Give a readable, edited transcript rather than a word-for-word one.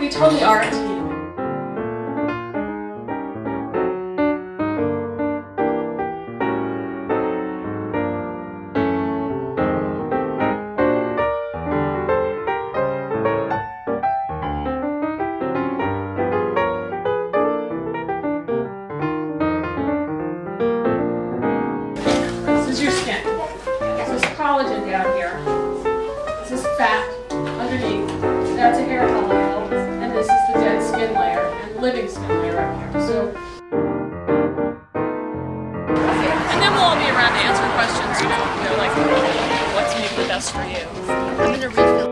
We totally are a team. This is your skin. This is collagen down here. This is fat underneath. That's a hair follicle. This is the dead skin layer and living skin layer right here. So, and then we'll all be around to answer questions, like what's maybe the best for you.